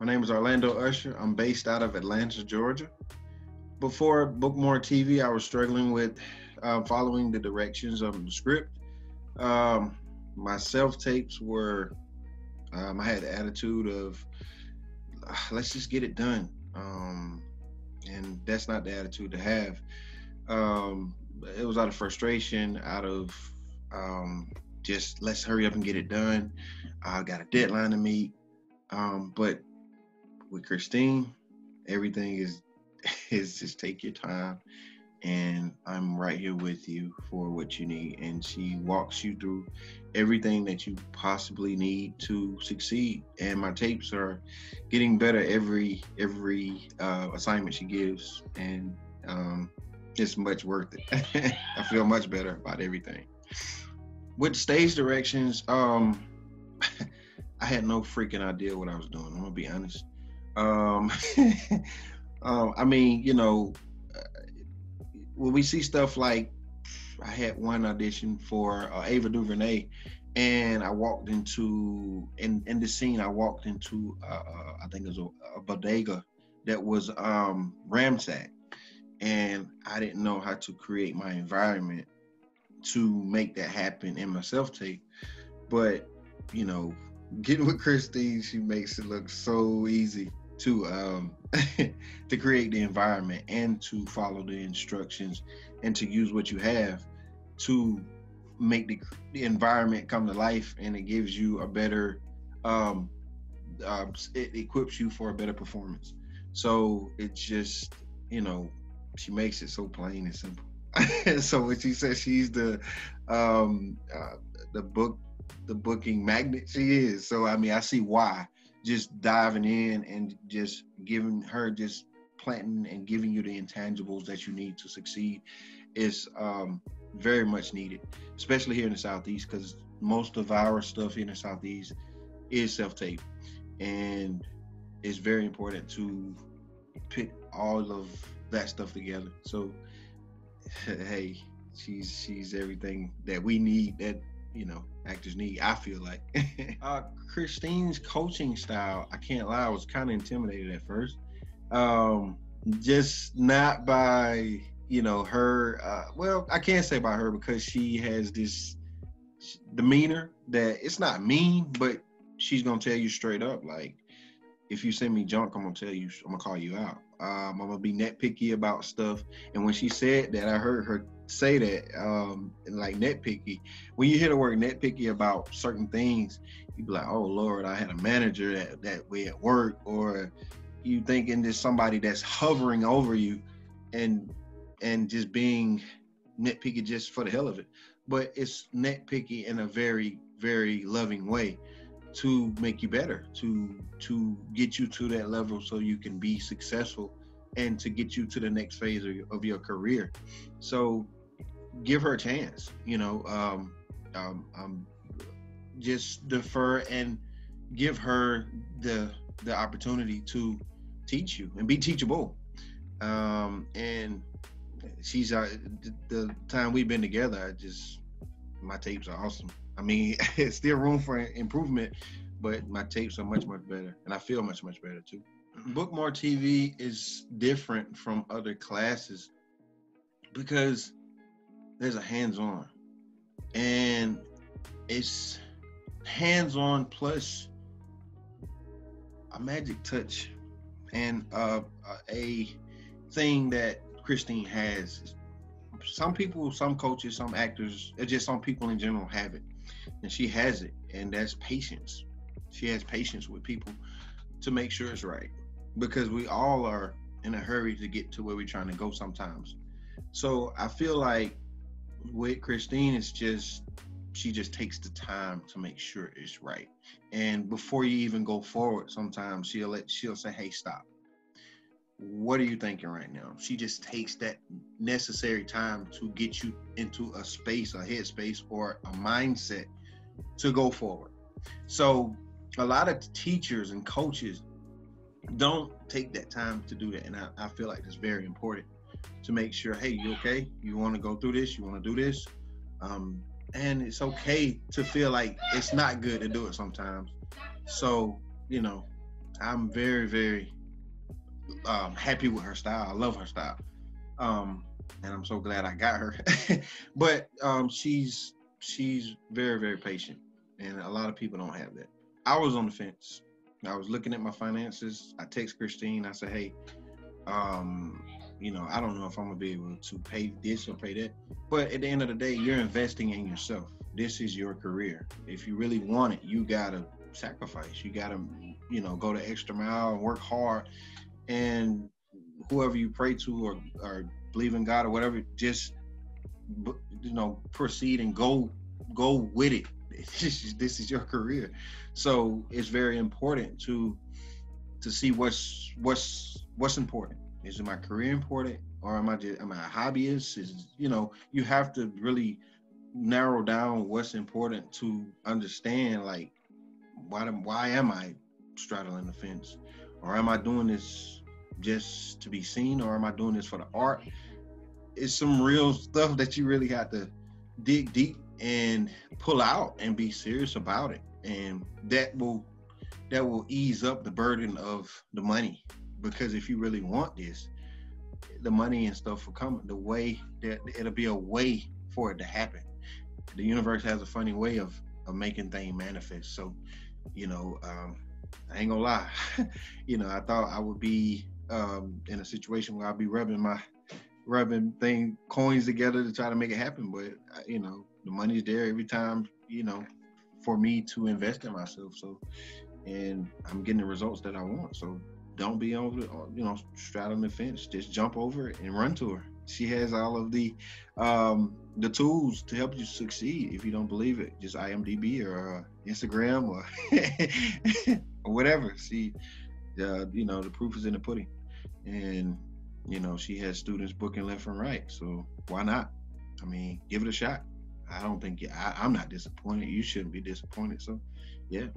My name is Orlando Usher. I'm based out of Atlanta, Georgia. Before Bookmore TV, I was struggling with following the directions of the script. My self-tapes were, I had the attitude of, let's just get it done. And that's not the attitude to have. It was out of frustration, out of just let's hurry up and get it done. I got a deadline to meet. But with Christine, everything is just take your time, and I'm right here with you for what you need. And she walks you through everything that you possibly need to succeed. And my tapes are getting better every assignment she gives, and it's much worth it. I feel much better about everything. With stage directions, I had no freaking idea what I was doing. I'm gonna be honest. I mean, you know, when we see stuff like, I had one audition for Ava DuVernay, and I walked into, in the scene, I walked into, I think it was a bodega that was ransacked, and I didn't know how to create my environment to make that happen in my self-tape. But, you know, getting with Christine, she makes it look so easy to to create the environment and to follow the instructions and to use what you have to make the environment come to life, and it gives you a better, it equips you for a better performance. So it's just, you know, she makes it so plain and simple. So when she says she's the booking magnet, she is. So I mean, I see why. Just diving in and just giving her, just planting and giving you the intangibles that you need to succeed is very much needed, especially here in the Southeast, because most of our stuff here in the Southeast is self-tape, and it's very important to put all of that stuff together. So hey, she's everything that we need, that, you know, actors need, I feel like. Christine's coaching style, I can't lie, I was kind of intimidated at first. Just not by, you know, her, well, I can't say by her, because she has this demeanor that it's not mean, but she's going to tell you straight up, like, if you send me junk, I'm going to tell you, I'm going to call you out. I'm going to be nitpicky about stuff. And when she said that, I heard her say that, like nitpicky. When you hear the word nitpicky about certain things, you be like, oh Lord, I had a manager that way at work, or you thinking there's somebody that's hovering over you and just being nitpicky just for the hell of it. But it's nitpicky in a very, very loving way to make you better, to get you to that level so you can be successful and to get you to the next phase of your career. So give her a chance, you know, just defer and give her the opportunity to teach you and be teachable. And she's, the time we've been together, my tapes are awesome. I mean, it's still room for improvement, but my tapes are much, much better. And I feel much, much better too. Bookmore TV is different from other classes because there's a hands-on, and it's hands-on plus a magic touch, and a thing that Christine has. Some people, some coaches, some actors, just some people in general have it, and she has it, and that's patience. She has patience with people to make sure it's right, because we all are in a hurry to get to where we're trying to go sometimes. So I feel like with Christine, it's just, she just takes the time to make sure it's right. And before you even go forward, sometimes she'll say, hey, stop. What are you thinking right now? She just takes that necessary time to get you into a space, a headspace, or a mindset to go forward. So a lot of teachers and coaches don't take that time to do that. And I feel like it's very important to make sure, hey, you okay? You want to go through this? You want to do this? And it's okay to feel like it's not good to do it sometimes. So, you know, I'm very, very happy with her style. I love her style. And I'm so glad I got her. But she's very, very patient. And a lot of people don't have that. I was on the fence. I was looking at my finances. I text Christine. I said, hey, you know, I don't know if I'm going to be able to pay this or pay that. But at the end of the day, you're investing in yourself. This is your career. If you really want it, you got to sacrifice. You got to, you know, go the extra mile and work hard. And whoever you pray to or believe in God or whatever, just, you know, proceed and go with it. This is your career. So it's very important to see what's important. Is my career important, or am I a hobbyist? You know, you have to really narrow down what's important to understand, like, why am I straddling the fence? Or am I doing this just to be seen? Or am I doing this for the art? It's some real stuff that you really have to dig deep and pull out and be serious about it. And that will ease up the burden of the money. Because if you really want this, the money and stuff will come. The way that it'll be a way for it to happen. The universe has a funny way of making things manifest. So, you know, I ain't gonna lie. You know, I thought I would be in a situation where I'd be rubbing coins together to try to make it happen. But you know, the money's there every time, you know, for me to invest in myself. So, and I'm getting the results that I want. So don't be over, you know, straddling the fence. Just jump over it and run to her. She has all of the tools to help you succeed. If you don't believe it, just IMDb or Instagram or or whatever. She, you know, the proof is in the pudding. And, you know, she has students booking left and right. So why not? I mean, give it a shot. I'm not disappointed. You shouldn't be disappointed. So, yeah.